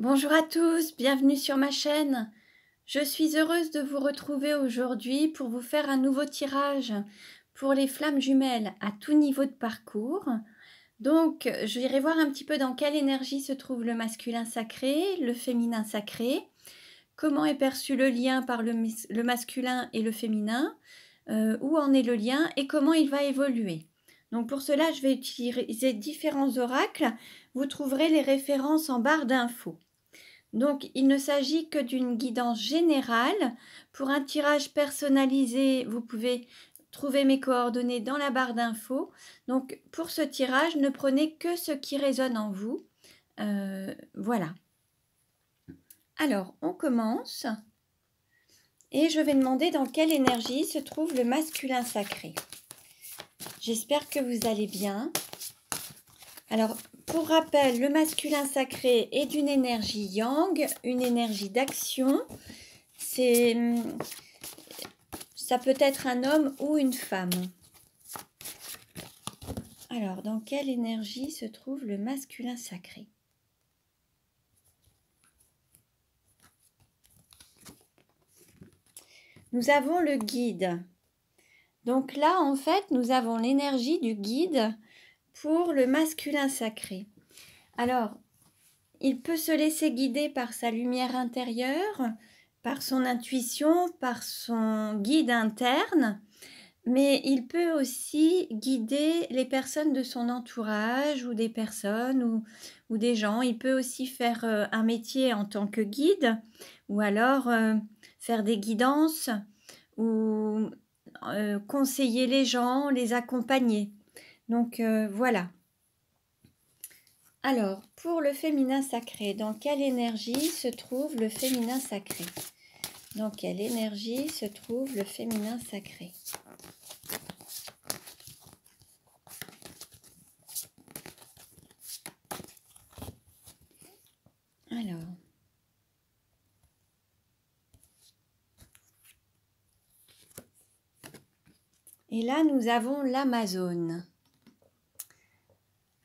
Bonjour à tous, bienvenue sur ma chaîne. Je suis heureuse de vous retrouver aujourd'hui pour vous faire un nouveau tirage pour les flammes jumelles à tout niveau de parcours. Donc, je vais voir un petit peu dans quelle énergie se trouve le masculin sacré, le féminin sacré, comment est perçu le lien par le masculin et le féminin, où en est le lien et comment il va évoluer. Donc pour cela, je vais utiliser différents oracles. Vous trouverez les références en barre d'infos. Donc, il ne s'agit que d'une guidance générale. Pour un tirage personnalisé, vous pouvez trouver mes coordonnées dans la barre d'infos. Donc, pour ce tirage, ne prenez que ce qui résonne en vous. Voilà. Alors, on commence. Et je vais demander dans quelle énergie se trouve le masculin sacré. J'espère que vous allez bien. Alors, pour rappel, le masculin sacré est d'une énergie yang, une énergie d'action. Ça peut être un homme ou une femme. Alors, dans quelle énergie se trouve le masculin sacré? Nous avons le guide. Donc là, en fait, nous avons l'énergie du guide pour le masculin sacré. Alors, il peut se laisser guider par sa lumière intérieure, par son intuition, par son guide interne, mais il peut aussi guider les personnes de son entourage ou des personnes ou des gens. Il peut aussi faire un métier en tant que guide ou alors faire des guidances ou conseiller les gens, les accompagner. Donc voilà. Alors, pour le féminin sacré, dans quelle énergie se trouve le féminin sacré? Dans quelle énergie se trouve le féminin sacré? Alors, et là, nous avons l'Amazone.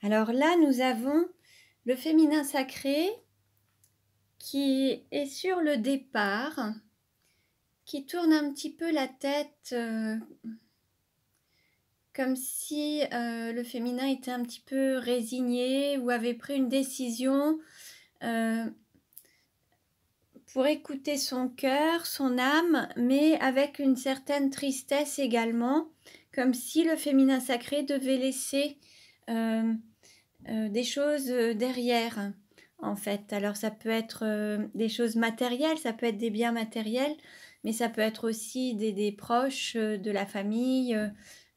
Alors là, nous avons le féminin sacré qui est sur le départ, qui tourne un petit peu la tête comme si le féminin était un petit peu résigné ou avait pris une décision pour écouter son cœur, son âme, mais avec une certaine tristesse également, comme si le féminin sacré devait laisser des choses derrière, en fait. Alors, ça peut être des choses matérielles, ça peut être des biens matériels, mais ça peut être aussi des proches de la famille,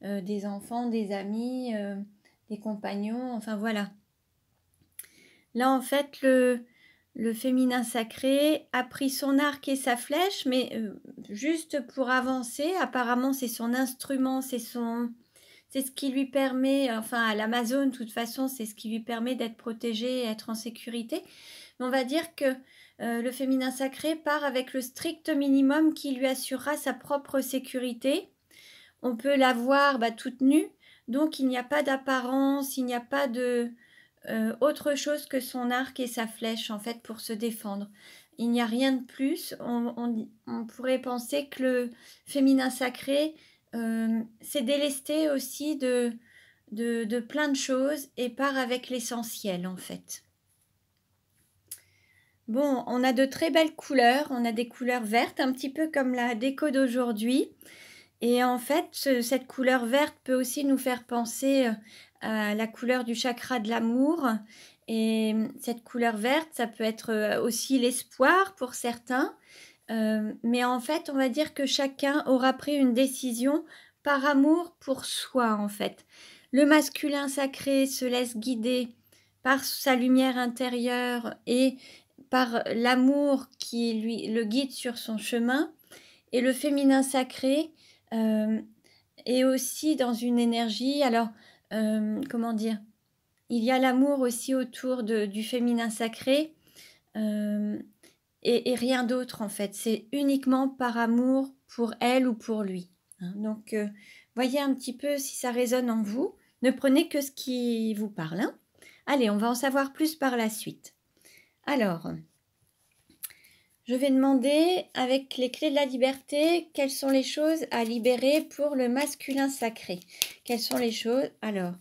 des enfants, des amis, des compagnons, enfin voilà. Là, en fait, le féminin sacré a pris son arc et sa flèche, mais juste pour avancer. Apparemment, c'est son instrument, c'est ce qui lui permet, enfin à l'Amazone, de toute façon, c'est ce qui lui permet d'être protégée et être en sécurité. Mais on va dire que le féminin sacré part avec le strict minimum qui lui assurera sa propre sécurité. On peut la voir toute nue, donc il n'y a pas d'apparence, il n'y a pas de autre chose que son arc et sa flèche, en fait, pour se défendre. Il n'y a rien de plus. On pourrait penser que le féminin sacré s'est délesté aussi de plein de choses et part avec l'essentiel, en fait. Bon, on a de très belles couleurs, on a des couleurs vertes, un petit peu comme la déco d'aujourd'hui. Et en fait, cette couleur verte peut aussi nous faire penser à la couleur du chakra de l'amour. Et cette couleur verte, ça peut être aussi l'espoir pour certains. Mais en fait, on va dire que chacun aura pris une décision par amour pour soi, en fait. Le masculin sacré se laisse guider par sa lumière intérieure et par l'amour qui lui le guide sur son chemin. Et le féminin sacré est aussi dans une énergie, alors, comment dire, il y a l'amour aussi autour du féminin sacré, et rien d'autre, en fait. C'est uniquement par amour pour elle ou pour lui. Donc, voyez un petit peu si ça résonne en vous. Ne prenez que ce qui vous parle. Allez, on va en savoir plus par la suite. Alors, je vais demander, avec les clés de la liberté, quelles sont les choses à libérer pour le masculin sacré? Quelles sont les choses? Alors,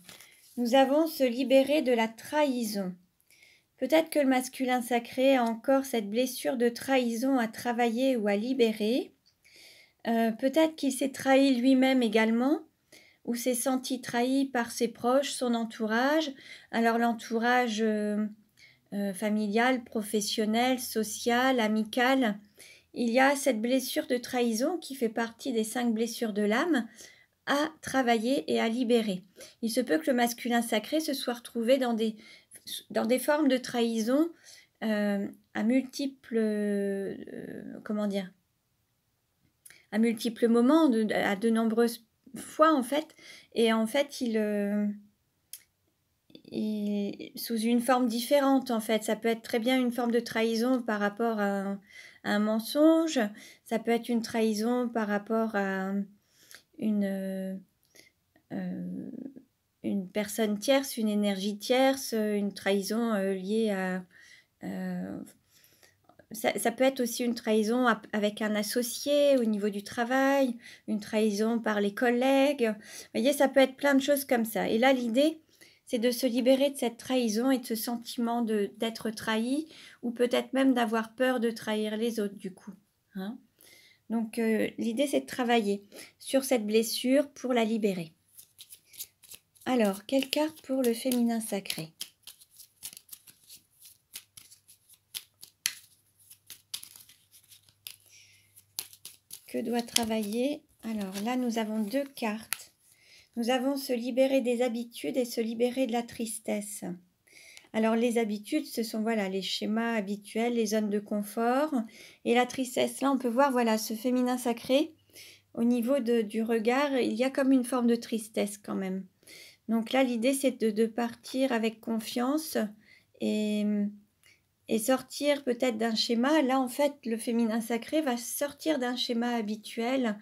nous avons se libérer de la trahison. Peut-être que le masculin sacré a encore cette blessure de trahison à travailler ou à libérer. Peut-être qu'il s'est trahi lui-même également, ou s'est senti trahi par ses proches, son entourage. Alors l'entourage familial, professionnel, social, amical. Il y a cette blessure de trahison qui fait partie des 5 blessures de l'âme à travailler et à libérer. Il se peut que le masculin sacré se soit retrouvé dans des formes de trahison à multiples à multiples moments, à de nombreuses fois en fait, et en fait il sous une forme différente en fait. Ça peut être très bien une forme de trahison par rapport à un mensonge, ça peut être une trahison par rapport à une personne tierce, une énergie tierce, une trahison liée à... Ça peut être aussi une trahison avec un associé au niveau du travail, une trahison par les collègues. Vous voyez, ça peut être plein de choses comme ça. Et là, l'idée, c'est de se libérer de cette trahison et de ce sentiment d'être trahi, ou peut-être même d'avoir peur de trahir les autres du coup. Hein? Donc, l'idée, c'est de travailler sur cette blessure pour la libérer. Alors, quelle carte pour le féminin sacré? Que doit travailler? Alors là, nous avons 2 cartes. Nous avons se libérer des habitudes et se libérer de la tristesse. Alors les habitudes, ce sont voilà, les schémas habituels, les zones de confort. Et la tristesse, là, on peut voir voilà, ce féminin sacré. Au niveau du regard, il y a comme une forme de tristesse quand même. Donc là, l'idée, c'est de partir avec confiance et sortir peut-être d'un schéma. Là, en fait, le féminin sacré va sortir d'un schéma habituel,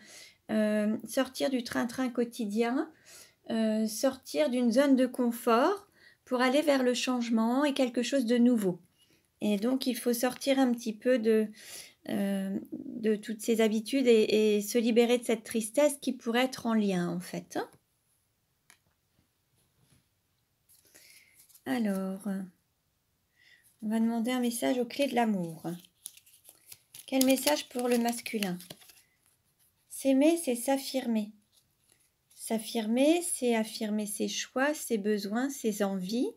sortir du train-train quotidien, sortir d'une zone de confort pour aller vers le changement et quelque chose de nouveau. Et donc, il faut sortir un petit peu de toutes ces habitudes et se libérer de cette tristesse qui pourrait être en lien, en fait. Hein? Alors, on va demander un message aux clés de l'amour. Quel message pour le masculin? S'aimer, c'est s'affirmer. S'affirmer, c'est affirmer ses choix, ses besoins, ses envies.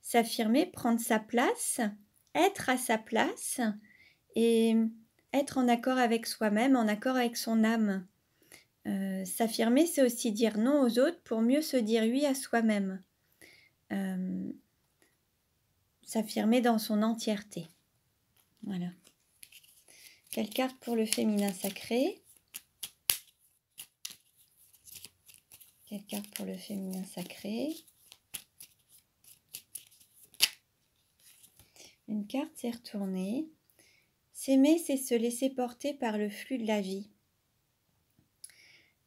S'affirmer, prendre sa place, être à sa place et être en accord avec soi-même, en accord avec son âme. S'affirmer, c'est aussi dire non aux autres pour mieux se dire oui à soi-même. S'affirmer dans son entièreté. Voilà. Quelle carte pour le féminin sacré? Quelle carte pour le féminin sacré? Une carte s'est retournée. S'aimer, c'est se laisser porter par le flux de la vie.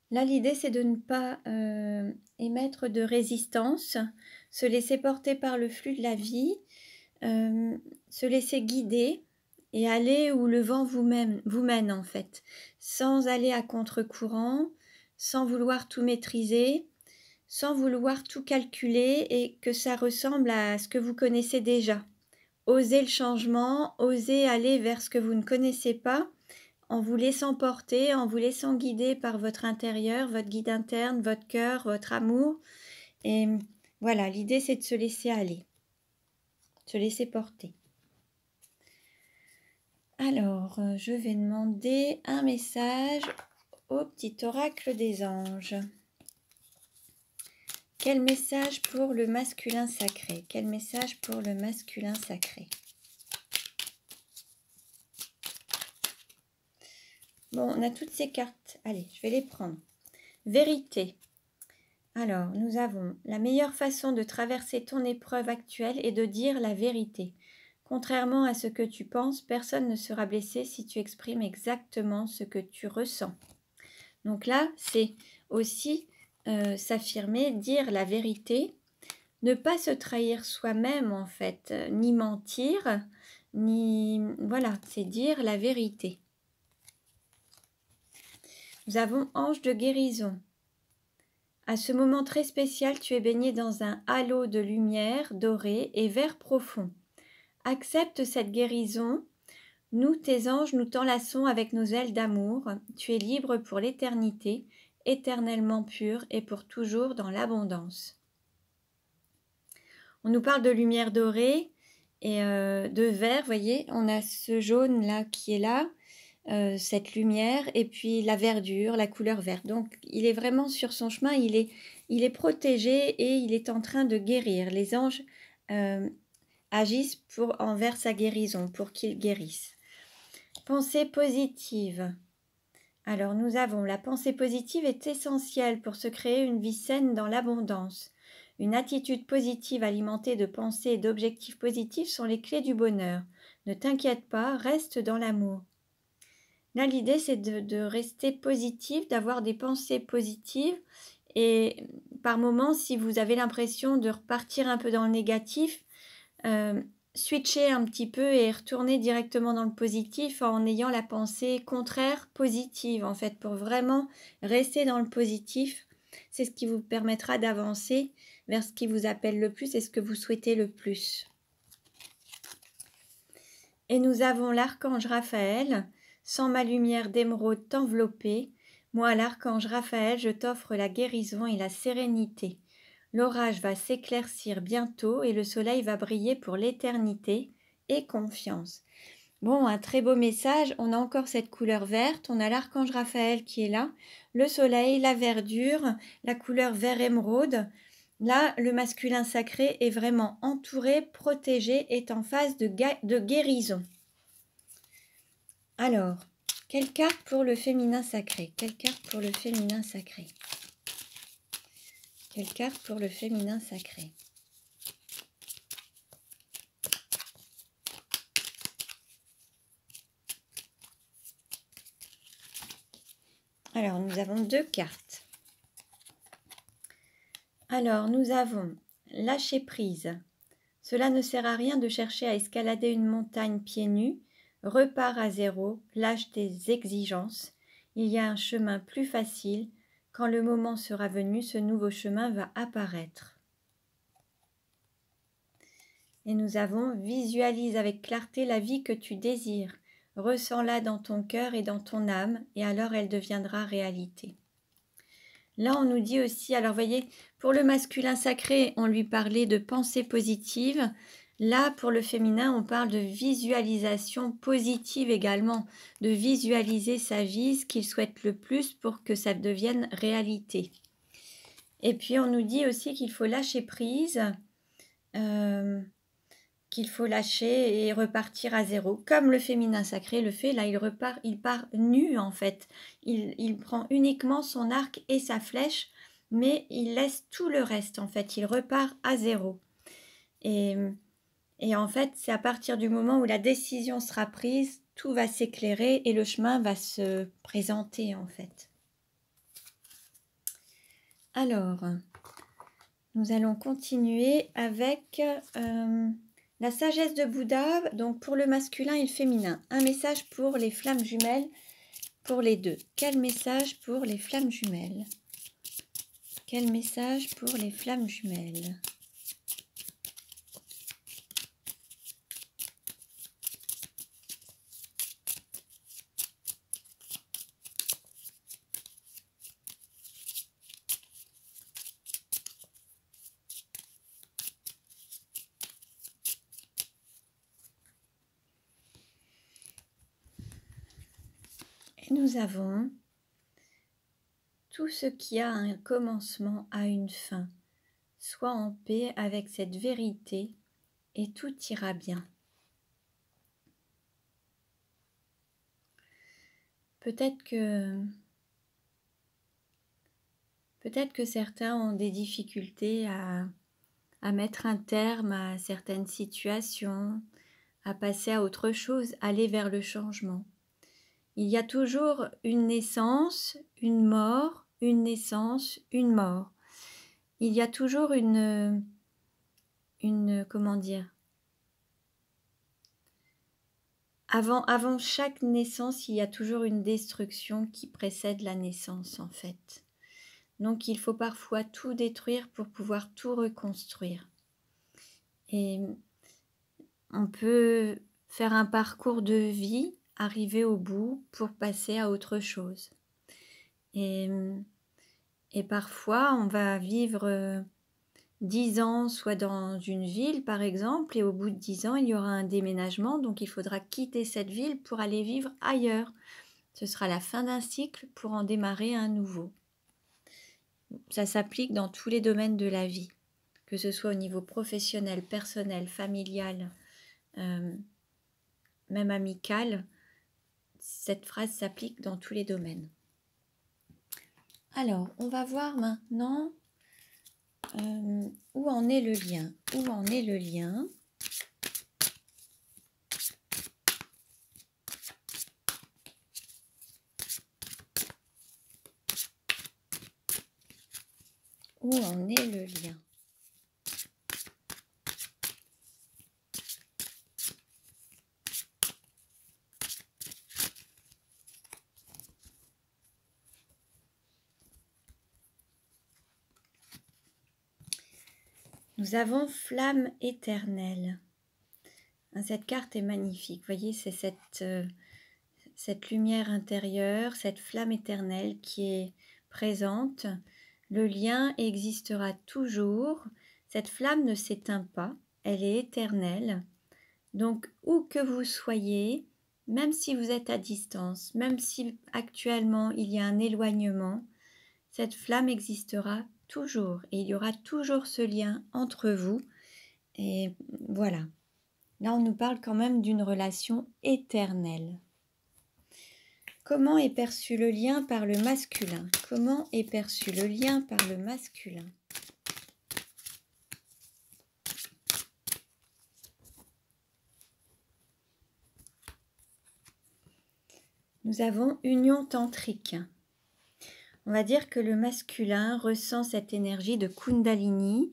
Là, l'idée, c'est de ne pas émettre de résistance, se laisser porter par le flux de la vie, se laisser guider et aller où le vent vous mène en fait, sans aller à contre-courant, sans vouloir tout maîtriser, sans vouloir tout calculer et que ça ressemble à ce que vous connaissez déjà. Osez le changement, osez aller vers ce que vous ne connaissez pas, en vous laissant porter, en vous laissant guider par votre intérieur, votre guide interne, votre cœur, votre amour. Et voilà, l'idée c'est de se laisser aller, se laisser porter. Alors, je vais demander un message au petit oracle des anges. Quel message pour le masculin sacré? Quel message pour le masculin sacré? Bon, on a toutes ces cartes. Allez, je vais les prendre. Vérité. Alors, nous avons la meilleure façon de traverser ton épreuve actuelle est de dire la vérité. Contrairement à ce que tu penses, personne ne sera blessé si tu exprimes exactement ce que tu ressens. Donc là, c'est aussi s'affirmer, dire la vérité, ne pas se trahir soi-même en fait, ni mentir, ni... Voilà, c'est dire la vérité. Nous avons ange de guérison. À ce moment très spécial, tu es baigné dans un halo de lumière dorée et vert profond. Accepte cette guérison. Nous, tes anges, nous t'enlaçons avec nos ailes d'amour. Tu es libre pour l'éternité, éternellement pur et pour toujours dans l'abondance. On nous parle de lumière dorée et de vert, vous voyez, on a ce jaune-là qui est là, cette lumière, et puis la verdure, la couleur verte. Donc, il est vraiment sur son chemin, il est protégé et il est en train de guérir. Les anges agissent envers sa guérison, pour qu'il guérisse. Pensée positive. Alors, nous avons la pensée positive est essentielle pour se créer une vie saine dans l'abondance. Une attitude positive alimentée de pensées et d'objectifs positifs sont les clés du bonheur. Ne t'inquiète pas, reste dans l'amour. Là, l'idée, c'est de rester positif, d'avoir des pensées positives. Et par moments, si vous avez l'impression de repartir un peu dans le négatif, switcher un petit peu et retourner directement dans le positif en ayant la pensée contraire positive, en fait, pour vraiment rester dans le positif. C'est ce qui vous permettra d'avancer vers ce qui vous appelle le plus et ce que vous souhaitez le plus. Et nous avons l'archange Raphaël. Sans ma lumière d'émeraude t'envelopper, moi, l'archange Raphaël, je t'offre la guérison et la sérénité. L'orage va s'éclaircir bientôt et le soleil va briller pour l'éternité et confiance. Bon, un très beau message. On a encore cette couleur verte. On a l'archange Raphaël qui est là. Le soleil, la verdure, la couleur vert émeraude. Là, le masculin sacré est vraiment entouré, protégé, est en phase de guérison. Alors, quelle carte pour le féminin sacré? Quelle carte pour le féminin sacré? Quelle carte pour le féminin sacré? Alors, nous avons deux cartes. Alors, nous avons lâcher prise. Cela ne sert à rien de chercher à escalader une montagne pieds nus. Repars à zéro, lâche tes exigences. Il y a un chemin plus facile. Quand le moment sera venu, ce nouveau chemin va apparaître. Et nous avons visualise avec clarté la vie que tu désires. Ressens-la dans ton cœur et dans ton âme, et alors elle deviendra réalité. Là, on nous dit aussi, alors voyez, pour le masculin sacré, on lui parlait de pensée positive. Là, pour le féminin, on parle de visualisation positive également, de visualiser sa vie, ce qu'il souhaite le plus pour que ça devienne réalité. Et puis, on nous dit aussi qu'il faut lâcher prise, qu'il faut lâcher et repartir à zéro. Comme le féminin sacré le fait, là, il part nu, en fait. Il prend uniquement son arc et sa flèche, mais il laisse tout le reste, en fait. Il repart à zéro. Et en fait, c'est à partir du moment où la décision sera prise, tout va s'éclairer et le chemin va se présenter, en fait. Alors, nous allons continuer avec... la sagesse de Bouddha, donc pour le masculin et le féminin. Un message pour les flammes jumelles, pour les deux. Quel message pour les flammes jumelles? Quel message pour les flammes jumelles? Nous avons tout ce qui a un commencement à une fin. Sois en paix avec cette vérité et tout ira bien. Peut-être que certains ont des difficultés à mettre un terme à certaines situations, à passer à autre chose, aller vers le changement. Il y a toujours une naissance, une mort, une naissance, une mort. Il y a toujours une comment dire, Avant chaque naissance, il y a toujours une destruction qui précède la naissance, en fait. Donc, il faut parfois tout détruire pour pouvoir tout reconstruire. Et on peut faire un parcours de vie, arriver au bout pour passer à autre chose. Et parfois, on va vivre 10 ans, soit dans une ville, par exemple, et au bout de 10 ans, il y aura un déménagement, donc il faudra quitter cette ville pour aller vivre ailleurs. Ce sera la fin d'un cycle pour en démarrer un nouveau. Ça s'applique dans tous les domaines de la vie, que ce soit au niveau professionnel, personnel, familial, même amical. Cette phrase s'applique dans tous les domaines. Alors, on va voir maintenant où en est le lien. Où en est le lien? Où en est le lien? Nous avons flamme éternelle. Cette carte est magnifique. Vous voyez, c'est cette lumière intérieure, cette flamme éternelle qui est présente. Le lien existera toujours. Cette flamme ne s'éteint pas. Elle est éternelle. Donc, où que vous soyez, même si vous êtes à distance, même si actuellement il y a un éloignement, cette flamme existera toujours, et il y aura toujours ce lien entre vous. Et voilà, là on nous parle quand même d'une relation éternelle. Comment est perçu le lien par le masculin? Comment est perçu le lien par le masculin? Nous avons union tantrique. On va dire que le masculin ressent cette énergie de Kundalini,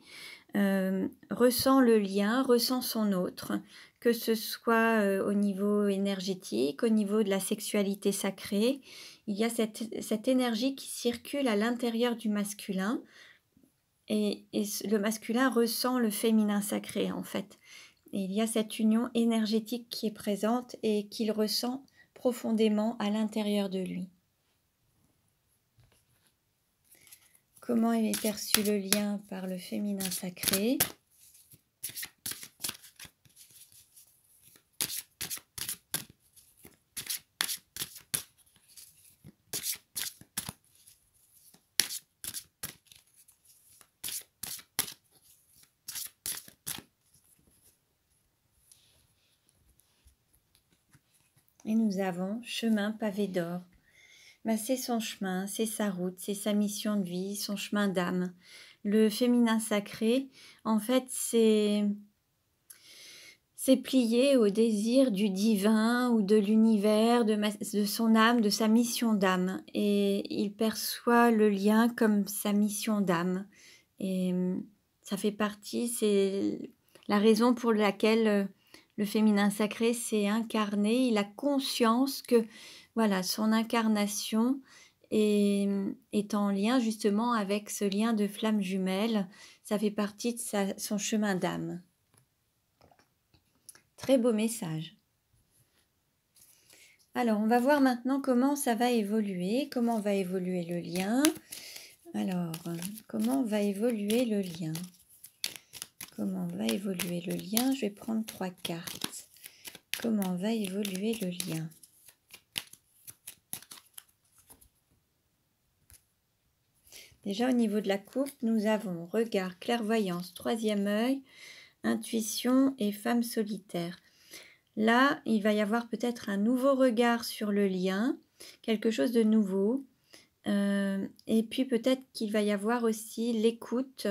ressent le lien, ressent son autre, que ce soit au niveau énergétique, au niveau de la sexualité sacrée. Il y a cette énergie qui circule à l'intérieur du masculin et le masculin ressent le féminin sacré en fait. Et il y a cette union énergétique qui est présente et qu'il ressent profondément à l'intérieur de lui. Comment est perçu le lien par le féminin sacré? Et nous avons chemin pavé d'or. Ben, c'est son chemin, c'est sa route, c'est sa mission de vie, son chemin d'âme. Le féminin sacré, en fait, c'est plié au désir du divin ou de l'univers, de son âme, de sa mission d'âme. Et il perçoit le lien comme sa mission d'âme. Et ça fait partie, c'est la raison pour laquelle le féminin sacré s'est incarné. Il a conscience que... Voilà, son incarnation est en lien justement avec ce lien de flamme jumelle. Ça fait partie de son chemin d'âme. Très beau message. Alors, on va voir maintenant comment ça va évoluer, comment va évoluer le lien. Alors, comment va évoluer le lien? Comment va évoluer le lien? Je vais prendre 3 cartes. Comment va évoluer le lien? Déjà au niveau de la coupe, nous avons regard, clairvoyance, 3e œil, intuition et femme solitaire. Là, il va y avoir peut-être un nouveau regard sur le lien, quelque chose de nouveau. Et puis peut-être qu'il va y avoir aussi l'écoute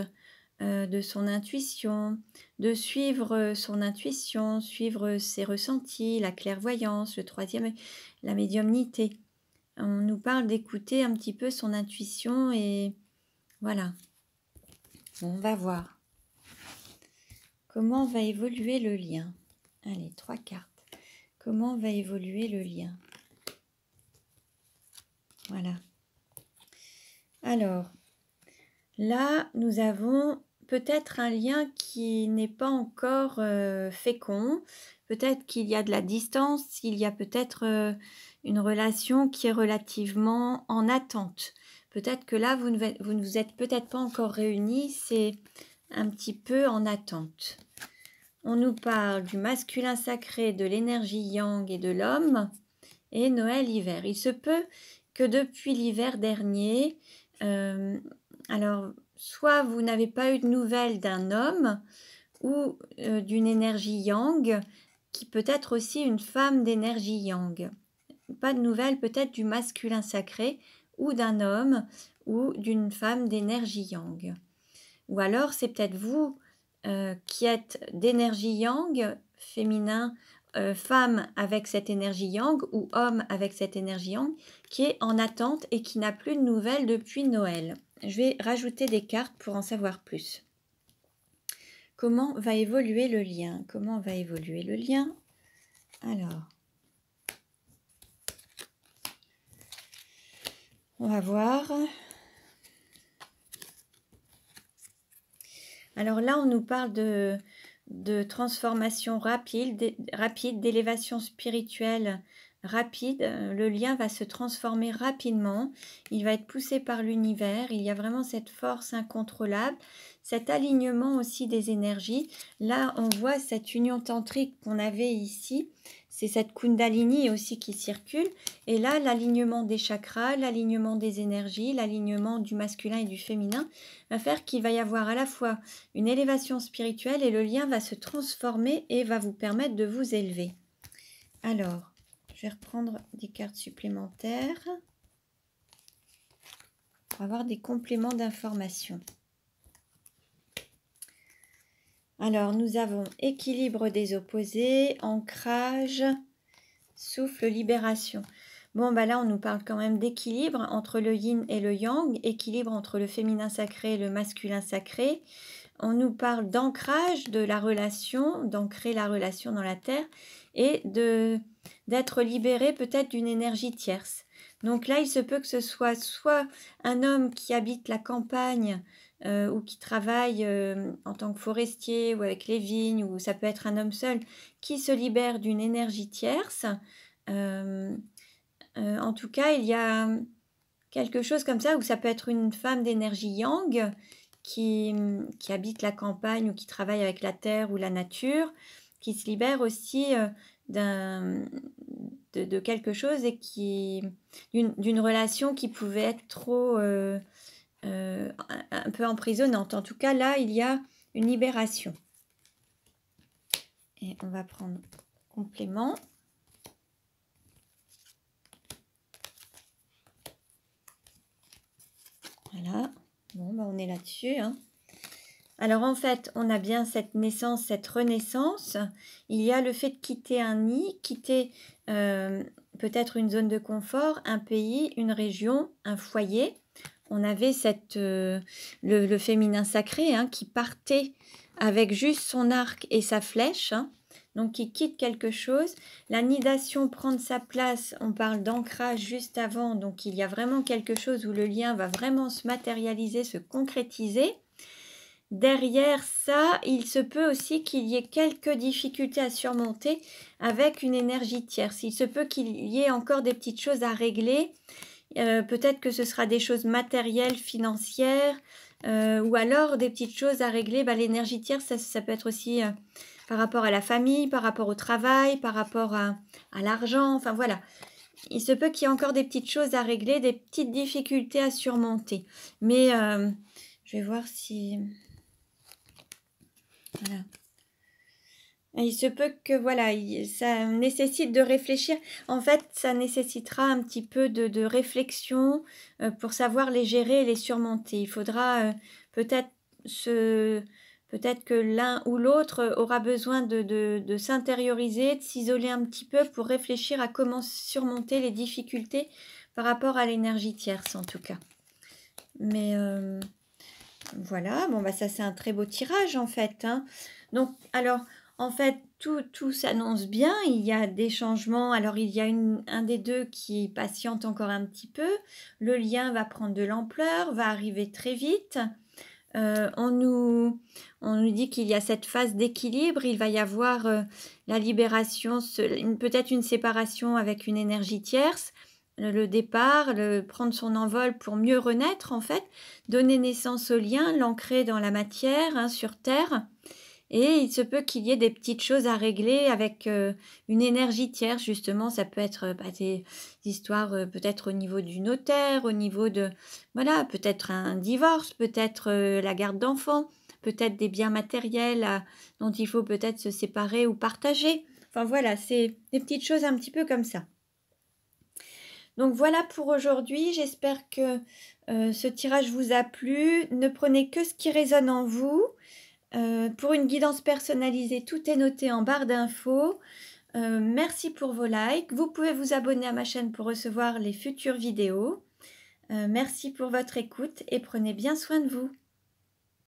de son intuition, de suivre son intuition, suivre ses ressentis, la clairvoyance, le 3e œil, la médiumnité. On nous parle d'écouter un petit peu son intuition et voilà. On va voir comment va évoluer le lien. Allez, 3 cartes. Comment va évoluer le lien? Voilà. Alors, là, nous avons peut-être un lien qui n'est pas encore fécond. Peut-être qu'il y a de la distance, il y a peut-être une relation qui est relativement en attente. Peut-être que là, vous ne vous êtes peut-être pas encore réunis, c'est un petit peu en attente. On nous parle du masculin sacré, de l'énergie yang et de l'homme, et Noël-hiver. Il se peut que depuis l'hiver dernier, alors soit vous n'avez pas eu de nouvelles d'un homme ou d'une énergie yang, qui peut être aussi une femme d'énergie yang. Pas de nouvelles peut-être du masculin sacré ou d'un homme ou d'une femme d'énergie yang. Ou alors c'est peut-être vous qui êtes d'énergie yang, féminin, femme avec cette énergie yang ou homme avec cette énergie yang, qui est en attente et qui n'a plus de nouvelles depuis Noël. Je vais rajouter des cartes pour en savoir plus. Comment va évoluer le lien? Comment va évoluer le lien? Alors, on va voir. Alors là, on nous parle de transformation rapide, d'élévation spirituelle rapide. Le lien va se transformer rapidement. Il va être poussé par l'univers. Il y a vraiment cette force incontrôlable, cet alignement aussi des énergies. Là, on voit cette union tantrique qu'on avait ici. C'est cette Kundalini aussi qui circule. Et là, l'alignement des chakras, l'alignement des énergies, l'alignement du masculin et du féminin va faire qu'il va y avoir à la fois une élévation spirituelle et le lien va se transformer et va vous permettre de vous élever. Alors, je vais reprendre des cartes supplémentaires pour avoir des compléments d'information. Alors, nous avons équilibre des opposés, ancrage, souffle, libération. Bon, bah là, on nous parle quand même d'équilibre entre le yin et le yang, équilibre entre le féminin sacré et le masculin sacré. On nous parle d'ancrage de la relation, d'ancrer la relation dans la terre et d'être libéré peut-être d'une énergie tierce. Donc là, il se peut que ce soit un homme qui habite la campagne, ou qui travaille en tant que forestier ou avec les vignes, ou ça peut être un homme seul qui se libère d'une énergie tierce. En tout cas, il y a quelque chose comme ça, où ça peut être une femme d'énergie yang qui habite la campagne ou qui travaille avec la terre ou la nature, qui se libère aussi de quelque chose et d'une relation qui pouvait être trop... un peu emprisonnante. En tout cas, là, il y a une libération. Et on va prendre complément. Voilà. Bon, bah, on est là-dessus, hein. Alors, en fait, on a bien cette naissance, cette renaissance. Il y a le fait de quitter un nid, quitter peut-être une zone de confort, un pays, une région, un foyer. On avait le féminin sacré hein, qui partait avec juste son arc et sa flèche, hein, donc qui quitte quelque chose. La nidation, prendre sa place, on parle d'ancrage juste avant, donc il y a vraiment quelque chose où le lien va vraiment se matérialiser, se concrétiser. Derrière ça, il se peut aussi qu'il y ait quelques difficultés à surmonter avec une énergie tierce. Il se peut qu'il y ait encore des petites choses à régler. Peut-être que ce sera des choses matérielles, financières, ou alors des petites choses à régler. Bah, l'énergie tierce, ça peut être aussi par rapport à la famille, par rapport au travail, par rapport à l'argent, enfin voilà. Il se peut qu'il y ait encore des petites choses à régler, des petites difficultés à surmonter. Mais je vais voir si... Voilà. Il se peut que, voilà, ça nécessite de réfléchir. En fait, ça nécessitera un petit peu de réflexion pour savoir les gérer et les surmonter. Il faudra peut-être que l'un ou l'autre aura besoin de s'intérioriser, de s'isoler un petit peu pour réfléchir à comment surmonter les difficultés par rapport à l'énergie tierce, en tout cas. Mais voilà, bon, bah ça, c'est un très beau tirage, en fait, hein. Donc, alors... En fait, tout s'annonce bien, il y a des changements. Alors, il y a un des deux qui patiente encore un petit peu. Le lien va prendre de l'ampleur, va arriver très vite. On nous dit qu'il y a cette phase d'équilibre. Il va y avoir la libération, peut-être une séparation avec une énergie tierce, le départ, prendre son envol pour mieux renaître en fait, donner naissance au lien, l'ancrer dans la matière, hein, sur Terre. Et il se peut qu'il y ait des petites choses à régler avec une énergie tierce, justement. Ça peut être des histoires peut-être au niveau du notaire, au niveau de... Voilà, peut-être un divorce, peut-être la garde d'enfants, peut-être des biens matériels dont il faut peut-être se séparer ou partager. Enfin voilà, c'est des petites choses un petit peu comme ça. Donc voilà pour aujourd'hui, j'espère que ce tirage vous a plu. Ne prenez que ce qui résonne en vous. Pour une guidance personnalisée, tout est noté en barre d'infos. Merci pour vos likes. Vous pouvez vous abonner à ma chaîne pour recevoir les futures vidéos. Merci pour votre écoute et prenez bien soin de vous.